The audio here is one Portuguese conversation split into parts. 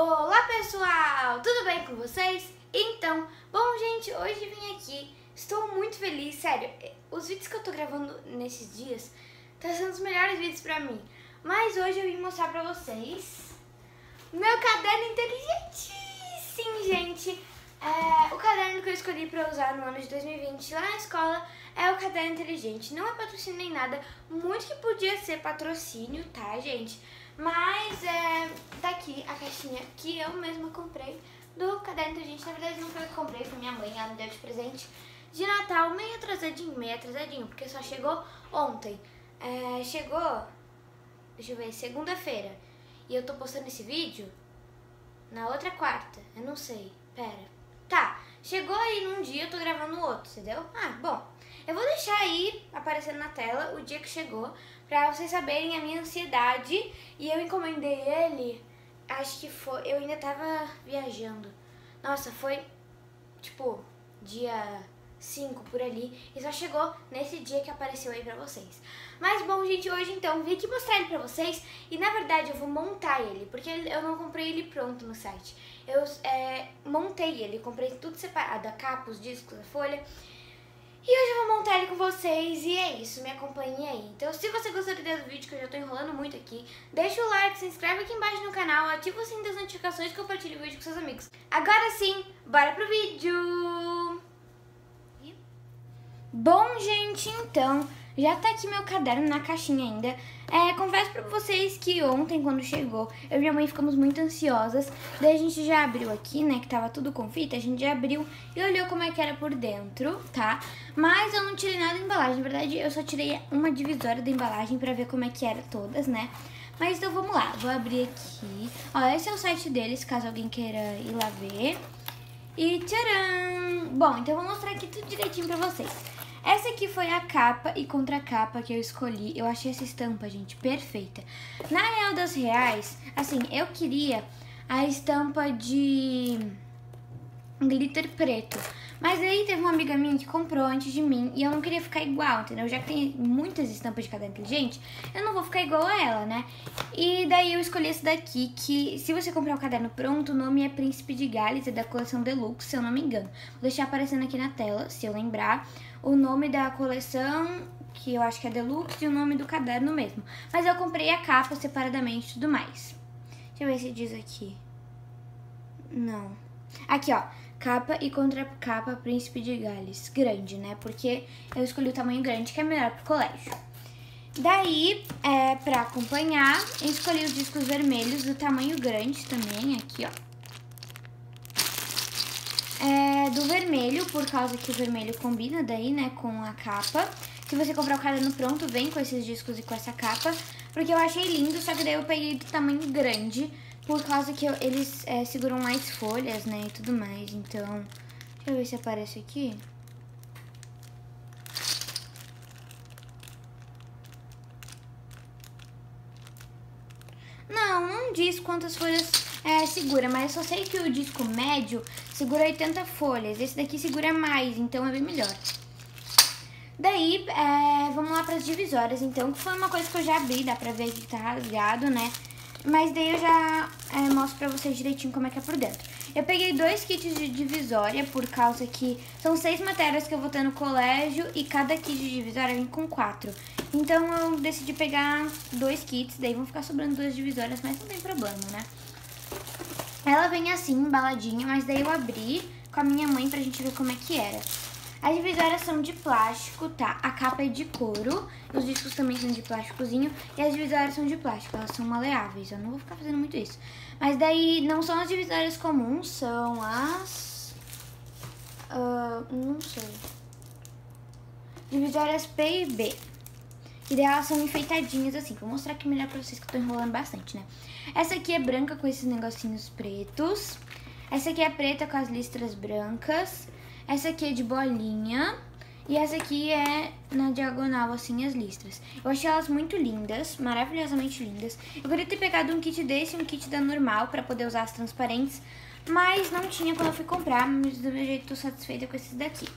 Olá pessoal, tudo bem com vocês? Então, bom gente, hoje vim aqui, estou muito feliz, sério, os vídeos que eu tô gravando nesses dias tá sendo os melhores vídeos pra mim. Mas hoje eu vim mostrar pra vocês meu caderno inteligente! Sim gente, o caderno que eu escolhi pra usar no ano de 2020 lá na escola é o caderno inteligente. Não é patrocínio nem nada, muito que podia ser patrocínio, tá gente? Mas tá aqui a caixinha que eu mesma comprei do caderno inteligente. Na verdade não foi eu que comprei, foi minha mãe, ela me deu de presente de Natal, meio atrasadinho, porque só chegou ontem. Chegou, deixa eu ver, segunda-feira. E eu tô postando esse vídeo na outra quarta, eu não sei, pera. Tá, chegou aí num dia, eu tô gravando outro, entendeu? Ah, bom. Eu vou deixar aí, aparecendo na tela, o dia que chegou, pra vocês saberem a minha ansiedade. E eu encomendei ele, acho que foi, eu ainda tava viajando. Nossa, foi, tipo, dia 5 por ali, e só chegou nesse dia que apareceu aí pra vocês. Mas bom, gente, hoje então, vim aqui mostrar ele pra vocês, e na verdade eu vou montar ele, porque eu não comprei ele pronto no site. Eu montei ele, comprei tudo separado, a capa, os discos, a folha. E hoje eu vou montar ele com vocês e é isso, me acompanhem aí. Então se você gostou desse vídeo, que eu já tô enrolando muito aqui, deixa o like, se inscreve aqui embaixo no canal, ativa o sininho das notificações e compartilha o vídeo com seus amigos. Agora sim, bora pro vídeo! Bom gente, então, já tá aqui meu caderno na caixinha ainda. Confesso pra vocês que ontem, quando chegou, eu e minha mãe ficamos muito ansiosas. Daí a gente já abriu aqui, né, que tava tudo com fita, a gente já abriu e olhou como é que era por dentro, tá? Mas eu não tirei nada da embalagem, na verdade eu só tirei uma divisória da embalagem pra ver como é que era todas, né? Mas então vamos lá, vou abrir aqui. Ó, esse é o site deles, caso alguém queira ir lá ver. E tcharam! Bom, então eu vou mostrar aqui tudo direitinho pra vocês. Essa aqui foi a capa e contracapa que eu escolhi. Eu achei essa estampa, gente, perfeita. Na real das reais, assim, eu queria a estampa de glitter preto. Mas aí teve uma amiga minha que comprou antes de mim e eu não queria ficar igual, entendeu? Já que tem muitas estampas de caderno inteligente, eu não vou ficar igual a ela, né? E daí eu escolhi essa daqui, que se você comprar o caderno pronto, o nome é Príncipe de Gales, é da coleção Deluxe, se eu não me engano. Vou deixar aparecendo aqui na tela, se eu lembrar, o nome da coleção, que eu acho que é Deluxe, e o nome do caderno mesmo. Mas eu comprei a capa separadamente e tudo mais. Deixa eu ver se diz aqui. Não. Aqui, ó. Capa e contracapa Príncipe de Gales. Grande, né? Porque eu escolhi o tamanho grande, que é melhor pro colégio. Daí, pra acompanhar, eu escolhi os discos vermelhos do tamanho grande também, aqui, ó. Do vermelho, por causa que o vermelho combina daí, né, com a capa. Se você comprar o caderno pronto, vem com esses discos e com essa capa, porque eu achei lindo, só que daí eu peguei do tamanho grande, por causa que eles seguram mais folhas, né, e tudo mais. Então, deixa eu ver se aparece aqui. Não, não diz quantas folhas segura, mas eu só sei que o disco médio segura 80 folhas. Esse daqui segura mais, então é bem melhor. Daí, vamos lá para as divisórias, então, que foi uma coisa que eu já abri, dá pra ver que tá rasgado, né? Mas daí eu já mostro pra vocês direitinho como é que é por dentro. Eu peguei 2 kits de divisória, por causa que são 6 matérias que eu vou ter no colégio e cada kit de divisória vem com 4. Então eu decidi pegar 2 kits, daí vão ficar sobrando 2 divisórias, mas não tem problema, né? Ela vem assim, embaladinha, mas daí eu abri com a minha mãe pra gente ver como é que era. As divisórias são de plástico, tá? A capa é de couro, os discos também são de plásticozinho e as divisórias são de plástico, elas são maleáveis, eu não vou ficar fazendo muito isso. Mas daí não são as divisórias comuns, são as... não sei. Divisórias P e B. E daí elas são enfeitadinhas assim, vou mostrar aqui melhor pra vocês que eu tô enrolando bastante, né? Essa aqui é branca com esses negocinhos pretos. Essa aqui é preta com as listras brancas. Essa aqui é de bolinha e essa aqui é na diagonal, assim, as listras. Eu achei elas muito lindas, maravilhosamente lindas. Eu queria ter pegado um kit desse e um kit da normal pra poder usar as transparentes, mas não tinha quando eu fui comprar, mas do meu jeito tô satisfeita com esses daqui.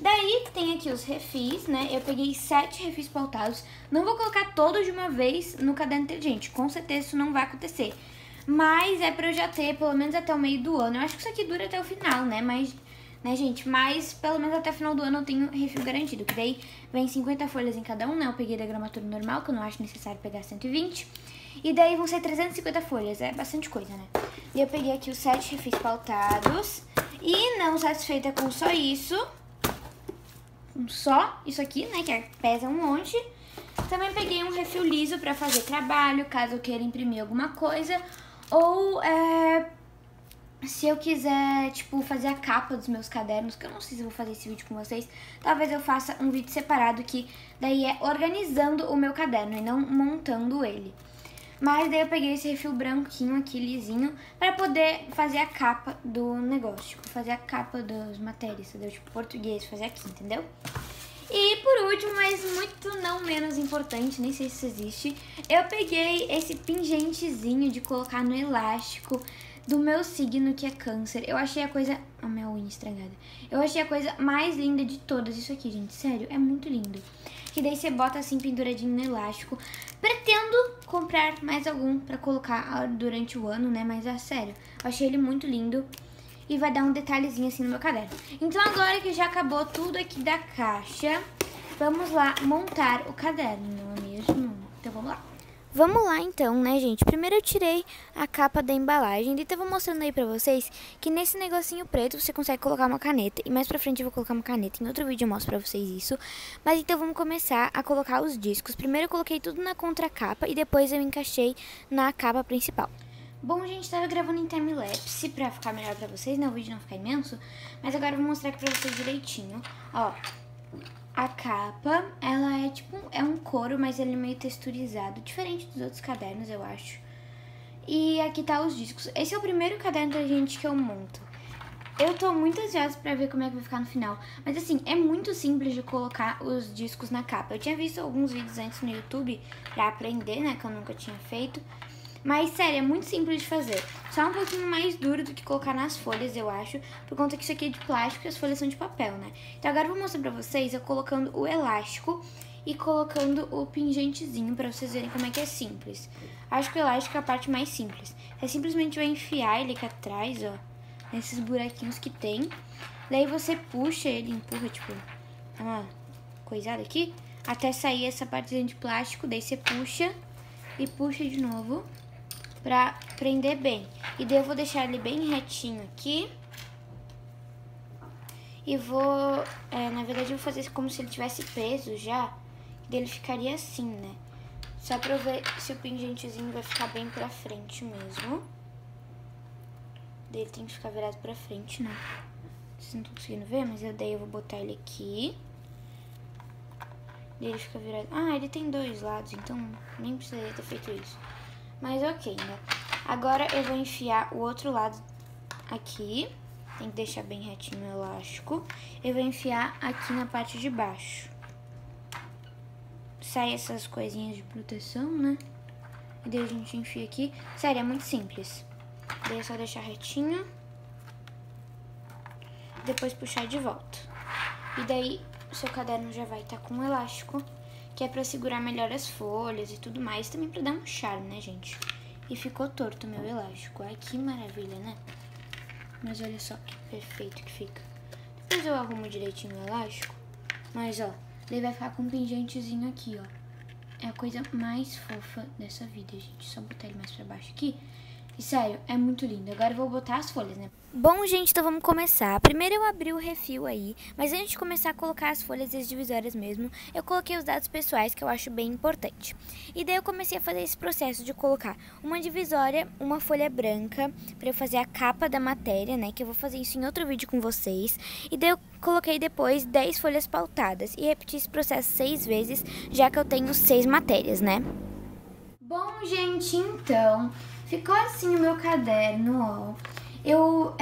Daí tem aqui os refis, né? Eu peguei 7 refis pautados. Não vou colocar todos de uma vez no caderno inteligente, com certeza isso não vai acontecer. Mas é pra eu já ter, pelo menos até o meio do ano. Eu acho que isso aqui dura até o final, né? Mas, né, gente? Mas pelo menos até o final do ano eu tenho refil garantido. Que daí vem 50 folhas em cada um, né? Eu peguei da gramatura normal, que eu não acho necessário pegar 120. E daí vão ser 350 folhas. É bastante coisa, né? E eu peguei aqui os 7 refis pautados. E não satisfeita com só isso. Com só isso aqui, né? Que pesa um monte. Também peguei um refil liso pra fazer trabalho, caso eu queira imprimir alguma coisa. Ou se eu quiser, tipo, fazer a capa dos meus cadernos, que eu não sei se eu vou fazer esse vídeo com vocês, talvez eu faça um vídeo separado que daí é organizando o meu caderno e não montando ele. Mas daí eu peguei esse refil branquinho aqui, lisinho, pra poder fazer a capa do negócio, tipo, fazer a capa das matérias, entendeu? Tipo, português, fazer aqui, entendeu? E por último, mas muito não menos importante, nem sei se isso existe, eu peguei esse pingentezinho de colocar no elástico do meu signo, que é câncer. Eu achei a coisa... a minha unha estragada. Eu achei a coisa mais linda de todas. Isso aqui, gente, sério, é muito lindo. Que daí você bota assim penduradinho no elástico. Pretendo comprar mais algum pra colocar durante o ano, né? Mas, sério, eu achei ele muito lindo. E vai dar um detalhezinho assim no meu caderno. Então agora que já acabou tudo aqui da caixa, vamos lá montar o caderno, não é mesmo? Então vamos lá. Vamos lá então, né, gente? Primeiro eu tirei a capa da embalagem. E tava mostrando aí pra vocês que nesse negocinho preto você consegue colocar uma caneta. E mais pra frente eu vou colocar uma caneta. Em outro vídeo eu mostro pra vocês isso. Mas então vamos começar a colocar os discos. Primeiro eu coloquei tudo na contracapa e depois eu encaixei na capa principal. Bom, gente, tava gravando em timelapse pra ficar melhor pra vocês, né? O vídeo não ficar imenso. Mas agora eu vou mostrar aqui pra vocês direitinho. Ó, a capa, ela é tipo... é um couro, mas ele é meio texturizado. Diferente dos outros cadernos, eu acho. E aqui tá os discos. Esse é o primeiro caderno da gente que eu monto. Eu tô muito ansiosa pra ver como é que vai ficar no final. Mas assim, é muito simples de colocar os discos na capa. Eu tinha visto alguns vídeos antes no YouTube pra aprender, né? Que eu nunca tinha feito. Mas, sério, é muito simples de fazer. Só um pouquinho mais duro do que colocar nas folhas, eu acho. Por conta que isso aqui é de plástico e as folhas são de papel, né? Então agora eu vou mostrar pra vocês eu colocando o elástico e colocando o pingentezinho pra vocês verem como é que é simples. Acho que o elástico é a parte mais simples. Você simplesmente vai enfiar ele aqui atrás, ó, nesses buraquinhos que tem. Daí você puxa ele, empurra, tipo, uma coisada aqui, até sair essa partezinha de plástico. Daí você puxa e puxa de novo pra prender bem. E daí eu vou deixar ele bem retinho aqui. E vou... na verdade eu vou fazer como se ele tivesse preso já. E daí ele ficaria assim, né? Só pra eu ver se o pingentezinho vai ficar bem pra frente mesmo. Daí ele tem que ficar virado pra frente, né? Vocês não estão conseguindo ver, mas daí eu vou botar ele aqui. Daí ele fica virado... ah, ele tem dois lados, então nem precisaria ter feito isso. Mas ok, né? Agora eu vou enfiar o outro lado aqui. Tem que deixar bem retinho o elástico. Eu vou enfiar aqui na parte de baixo. Sai essas coisinhas de proteção, né? E daí a gente enfia aqui. Sério, é muito simples. Daí é só deixar retinho. Depois puxar de volta. E daí o seu caderno já vai estar com o elástico. Que é pra segurar melhor as folhas e tudo mais. Também pra dar um charme, né, gente? E ficou torto o meu elástico. Ai, que maravilha, né? Mas olha só que perfeito que fica. Depois eu arrumo direitinho o elástico. Mas, ó, ele vai ficar com um pingentezinho aqui, ó. É a coisa mais fofa dessa vida, gente. Só botar ele mais pra baixo aqui. E sério, é muito lindo. Agora eu vou botar as folhas, né? Bom, gente, então vamos começar. Primeiro eu abri o refil aí, mas antes de começar a colocar as folhas e as divisórias mesmo, eu coloquei os dados pessoais, que eu acho bem importante. E daí eu comecei a fazer esse processo de colocar uma divisória, uma folha branca, pra eu fazer a capa da matéria, né? Que eu vou fazer isso em outro vídeo com vocês. E daí eu coloquei depois 10 folhas pautadas e repeti esse processo 6 vezes, já que eu tenho 6 matérias, né? Bom, gente, então... ficou assim o meu caderno, ó. Eu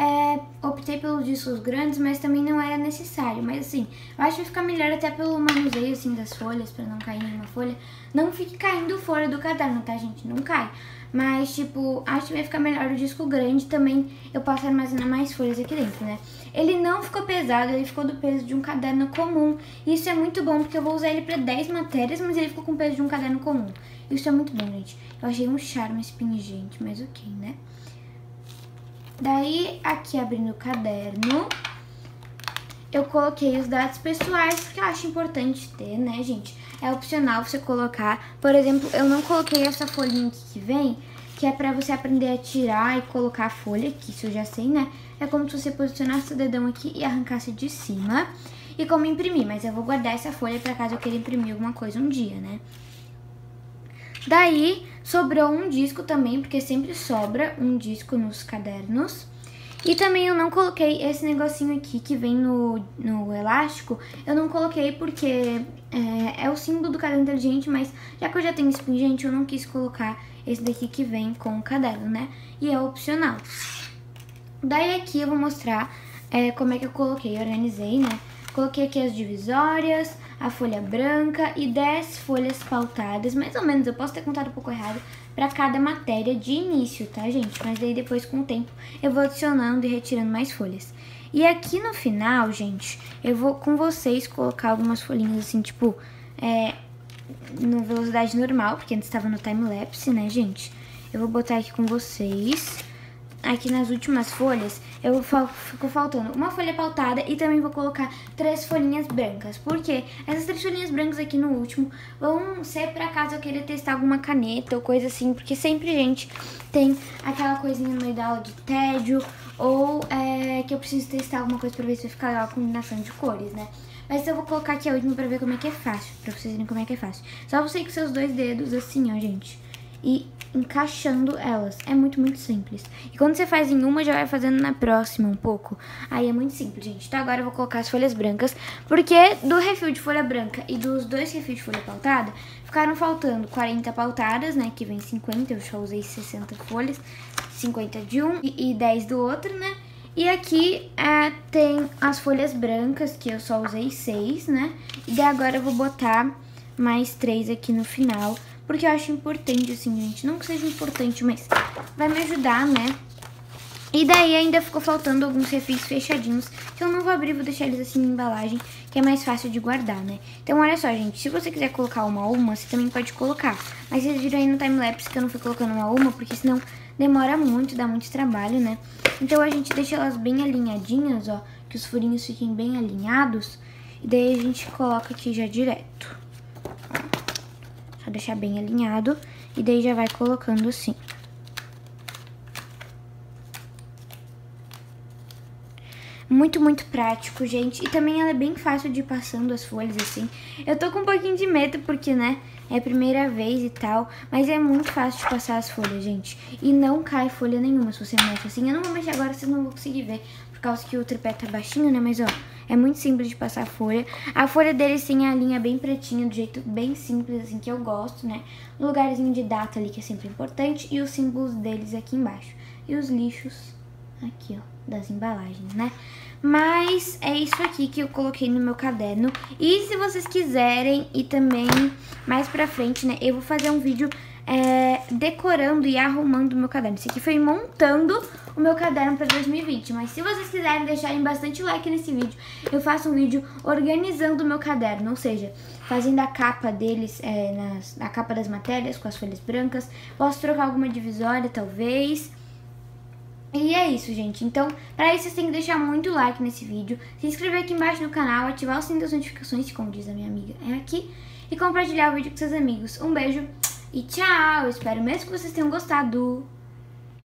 optei pelos discos grandes, mas também não era necessário. Mas assim, eu acho que fica melhor até pelo manuseio assim das folhas, pra não cair nenhuma folha. Não fique caindo folha do caderno, tá, gente? Não cai. Mas, tipo, acho que vai ficar melhor o disco grande também. Eu posso armazenar mais folhas aqui dentro, né? Ele não ficou pesado, ele ficou do peso de um caderno comum. Isso é muito bom, porque eu vou usar ele pra 10 matérias, mas ele ficou com o peso de um caderno comum. Isso é muito bom, gente. Eu achei um charme esse pingente, mas ok, né? Daí, aqui abrindo o caderno, eu coloquei os dados pessoais, porque eu acho importante ter, né, gente? É opcional você colocar. Por exemplo, eu não coloquei essa folhinha aqui que vem, que é pra você aprender a tirar e colocar a folha, que isso eu já sei, né? É como se você posicionasse o dedão aqui e arrancasse de cima. E como imprimir, mas eu vou guardar essa folha pra caso eu queira imprimir alguma coisa um dia, né? Daí, sobrou um disco também, porque sempre sobra um disco nos cadernos. E também eu não coloquei esse negocinho aqui que vem no elástico. Eu não coloquei porque é o símbolo do caderno inteligente, mas já que eu já tenho esse pingente, eu não quis colocar esse daqui que vem com o caderno, né? E é opcional. Daí aqui eu vou mostrar como é que eu coloquei, organizei, né? Coloquei aqui as divisórias, a folha branca e 10 folhas pautadas, mais ou menos, eu posso ter contado um pouco errado, pra cada matéria de início, tá, gente? Mas daí depois, com o tempo, eu vou adicionando e retirando mais folhas. E aqui no final, gente, eu vou com vocês colocar algumas folhinhas assim, tipo, na velocidade normal, porque antes estava no time-lapse, né, gente? Eu vou botar aqui com vocês. Aqui nas últimas folhas, eu fico faltando uma folha pautada e também vou colocar 3 folhinhas brancas. Porque essas 3 folhinhas brancas aqui no último vão ser pra caso eu queira testar alguma caneta ou coisa assim. Porque sempre, gente, tem aquela coisinha no meio da aula de tédio ou que eu preciso testar alguma coisa pra ver se vai ficar legal a combinação de cores, né? Mas eu vou colocar aqui a última pra ver como é que é fácil, pra vocês verem como é que é fácil. Só você ir com seus 2 dedos assim, ó, gente. E encaixando elas. É muito, muito simples. E quando você faz em uma, já vai fazendo na próxima um pouco. Aí é muito simples, gente. Então agora eu vou colocar as folhas brancas, porque do refil de folha branca e dos 2 refis de folha pautada, ficaram faltando 40 pautadas, né, que vem 50, eu já usei 60 folhas, 50 de um e 10 do outro, né. E aqui tem as folhas brancas, que eu só usei 6, né. E daí agora eu vou botar mais 3 aqui no final, porque eu acho importante, assim, gente. Não que seja importante, mas vai me ajudar, né? E daí ainda ficou faltando alguns refis fechadinhos, que eu não vou abrir, vou deixar eles assim na embalagem, que é mais fácil de guardar, né? Então, olha só, gente. Se você quiser colocar uma a uma, você também pode colocar. Mas vocês viram aí no time-lapse que eu não fui colocando uma a uma, porque senão demora muito, dá muito trabalho, né? Então, a gente deixa elas bem alinhadinhas, ó, que os furinhos fiquem bem alinhados. E daí a gente coloca aqui já direto. Só deixar bem alinhado e daí já vai colocando assim. Muito, muito prático, gente. E também ela é bem fácil de ir passando as folhas assim. Eu tô com um pouquinho de medo porque, né, é a primeira vez e tal. Mas é muito fácil de passar as folhas, gente. E não cai folha nenhuma se você mexe assim. Eu não vou mexer agora, vocês não vão conseguir ver, por causa que o tripé tá baixinho, né? Mas, ó, é muito simples de passar a folha. A folha deles tem a linha bem pretinha, do jeito bem simples, assim, que eu gosto, né? Um lugarzinho de data ali, que é sempre importante. E os símbolos deles aqui embaixo. E os lixos aqui, ó, das embalagens, né? Mas é isso aqui que eu coloquei no meu caderno. E se vocês quiserem, e também mais pra frente, né? Eu vou fazer um vídeo decorando e arrumando o meu caderno. Esse aqui foi montando o meu caderno para 2020, mas se vocês quiserem deixarem bastante like nesse vídeo, eu faço um vídeo organizando o meu caderno, ou seja, fazendo a capa deles, a capa das matérias com as folhas brancas, posso trocar alguma divisória talvez. E é isso, gente. Então, pra isso, vocês têm que deixar muito like nesse vídeo, se inscrever aqui embaixo no canal, ativar o sininho das notificações, como diz a minha amiga, é aqui, e compartilhar o vídeo com seus amigos. Um beijo e tchau! Eu espero mesmo que vocês tenham gostado.